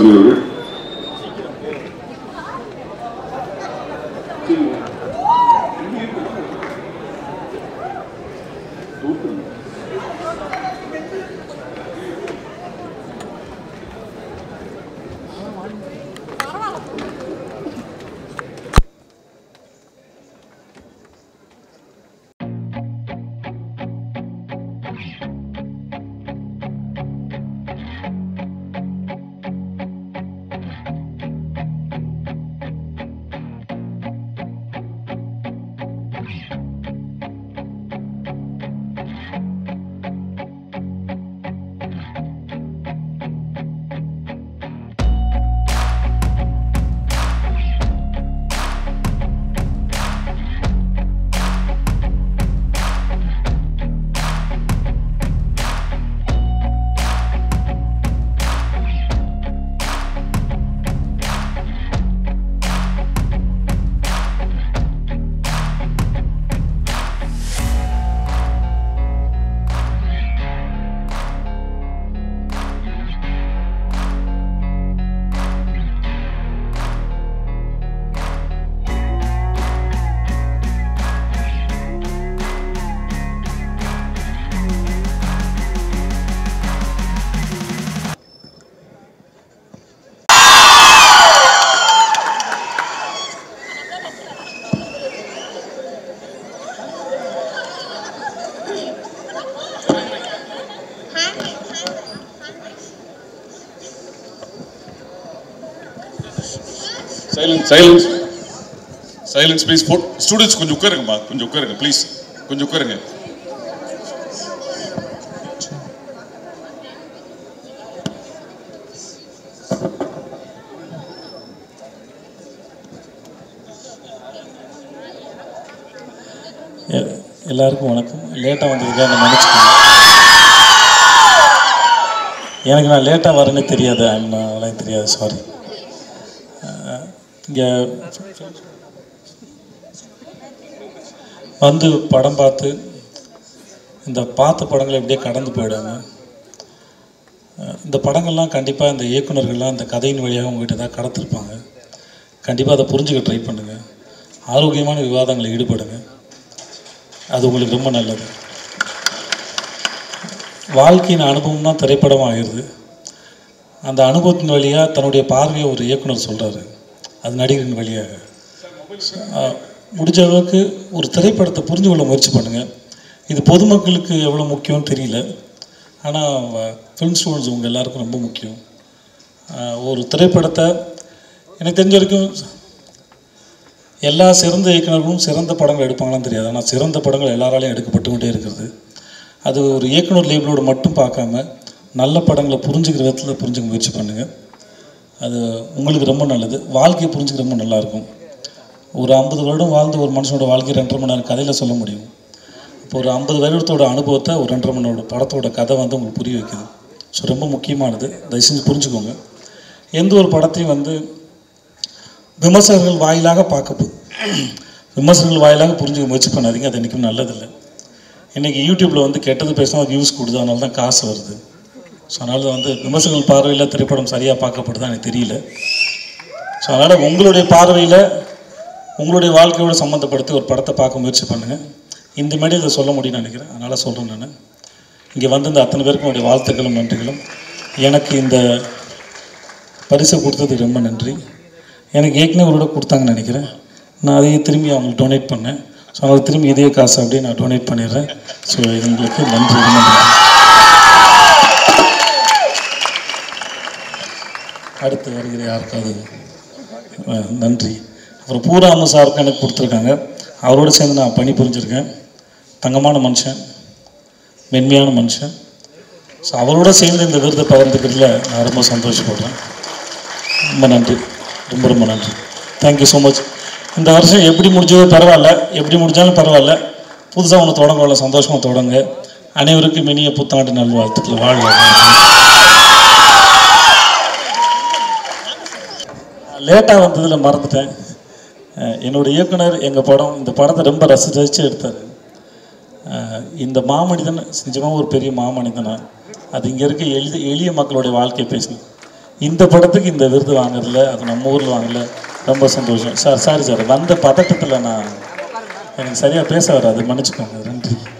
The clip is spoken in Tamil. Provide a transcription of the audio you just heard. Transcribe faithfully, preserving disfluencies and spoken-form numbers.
soruyorum. Silence, silence, silence, please. For students, kunju karenge baat, kunju karenge, please, kunju karenge. Ellarku vanakkam. Late a vandhukku na manichukku. Enakku na late a varane theriyadhu. I'm na alai theriyadhu. Sorry. வந்து படம் பார்த்து இந்த பார்த்த படங்களை அப்படியே கடந்து போயிடுவாங்க. இந்த படங்கள்லாம் கண்டிப்பாக இந்த இயக்குநர்கள்லாம் இந்த கதையின் வழியாக உங்ககிட்ட தான் கடத்திருப்பாங்க. கண்டிப்பாக அதை புரிஞ்சுக்க ட்ரை பண்ணுங்கள். ஆரோக்கியமான விவாதங்களில் ஈடுபடுங்க. அது உங்களுக்கு ரொம்ப நல்லது. வாழ்க்கையின் அனுபவம் தான் திரைப்படம் ஆகிடுது. அந்த அனுபவத்தின் வழியாக தன்னுடைய பார்வையை ஒரு இயக்குனர் சொல்கிறாரு. அது நடிகரின் வழியாக முடிஞ்ச அளவுக்கு ஒரு திரைப்படத்தை புரிஞ்சு கொள்ள முயற்சி பண்ணுங்கள். இது பொதுமக்களுக்கு எவ்வளோ முக்கியம்னு தெரியல, ஆனால் ஃபிலிம் ஸ்டூடெண்ட்ஸ் உங்கள் எல்லாருக்கும் ரொம்ப முக்கியம். ஒரு திரைப்படத்தை எனக்கு தெரிஞ்ச வரைக்கும் எல்லா சிறந்த இயக்குநர்களும் சிறந்த படங்கள் எடுப்பாங்களான்னு தெரியாது, ஆனால் சிறந்த படங்கள் எல்லாராலையும் எடுக்கப்பட்டு கொண்டே இருக்கிறது. அது ஒரு இயக்குனர் லேபிளோடு மட்டும் பார்க்காம நல்ல படங்களை புரிஞ்சுக்கிற விதத்தில் புரிஞ்சுக்க முயற்சி பண்ணுங்கள். அது உங்களுக்கு ரொம்ப நல்லது. வாழ்க்கையை புரிஞ்சுக்க ரொம்ப நல்லாயிருக்கும். ஒரு ஐம்பது வருடம் வாழ்ந்த ஒரு மனுஷனோட வாழ்க்கையை ரெண்டரை மணி நேரம் கதையில் சொல்ல முடியும். இப்போ ஒரு ஐம்பது வருடத்தோட அனுபவத்தை ஒரு ரெண்டரை மணி நேரம் படத்தோட கதை வந்து உங்களுக்கு புரிய வைக்குது. ஸோ ரொம்ப முக்கியமானது. தயவு செஞ்சு புரிஞ்சுக்கோங்க. எந்த ஒரு படத்தையும் வந்து விமர்சகர்கள் வாயிலாக பார்க்க விமர்சகர்கள் வாயிலாக புரிஞ்சுக்க முயற்சி பண்ணாதீங்க. அது என்றைக்கும் நல்லதில்லை. இன்றைக்கி யூடியூப்பில் வந்து கெட்டது பேசினா வியூஸ் கொடுத்து அதனால தான் காசு வருது. ஸோ அதனால் வந்து விமர்சகர்கள் பார்வையில் திரைப்படம் சரியாக பார்க்கப்படுதா எனக்கு தெரியல. ஸோ அதனால் உங்களுடைய பார்வையில் உங்களுடைய வாழ்க்கையோடு சம்மந்தப்படுத்தி ஒரு படத்தை பார்க்க முயற்சி பண்ணுங்கள். இந்த மாதிரி இதை சொல்ல முடியும்னு நினைக்கிறேன். அதனால் சொல்கிறேன் நான். இங்கே வந்து இந்த அத்தனை பேருக்கும் என்னுடைய வாழ்த்துக்களும் நன்றிகளும். எனக்கு இந்த பரிசை கொடுத்ததுக்கு ரொம்ப நன்றி. எனக்கு ஏற்கனவே அவரோட கொடுத்தாங்கன்னு நினைக்கிறேன். நான் அதையே திரும்பி அவங்களுக்கு டொனேட் பண்ணேன். ஸோ அதனால் திரும்பி இதே காசு அப்படியே நான் டொனேட் பண்ணிடுறேன். ஸோ இது உங்களுக்கு நன்றி. அடுத்து வருகிற யாருக்காவது நன்றி. அப்புறம் பூராம சாருக்கு எனக்கு கொடுத்துருக்காங்க. அவரோடு சேர்ந்து நான் பணி புரிஞ்சுருக்கேன். தங்கமான மனுஷன், மென்மையான மனுஷன். ஸோ அவரோட சேர்ந்து இந்த விருதை பகிர்ந்துக்கிறதுல நான் ரொம்ப சந்தோஷப்படுறேன். ரொம்ப நன்றி, ரொம்ப ரொம்ப நன்றி. Thank you so much. இந்த வருஷம் எப்படி முடிஞ்சதோ பரவாயில்ல, எப்படி முடிஞ்சாலும் பரவாயில்ல, புதுசாக ஒன்று தொடங்கல, சந்தோஷமாக தொடங்க. அனைவருக்கும் இனிய புத்தாண்டு நல்வாழ்த்துக்கள். வாழ்வாங்க. லேட்டாக வந்ததில் மறந்துட்டேன். என்னோடய இயக்குனர் எங்கள் படம் இந்த படத்தை ரொம்ப ரசித்து ரசித்து எடுத்தார். இந்த மாமனிதன் நிஜமாக ஒரு பெரிய மாமனிதனாக அது இங்கே இருக்க எளிய எளிய மக்களுடைய வாழ்க்கையை பேசணும். இந்த படத்துக்கு இந்த விருது வாங்குறதுல அது நம்ம ஊர்ல வாங்கல ரொம்ப சந்தோஷம் சார் சாரி சார் வந்த பதட்டத்துல நான் எனக்கு சரியா பேச வராது மன்னிச்சுக்கோங்க நன்றி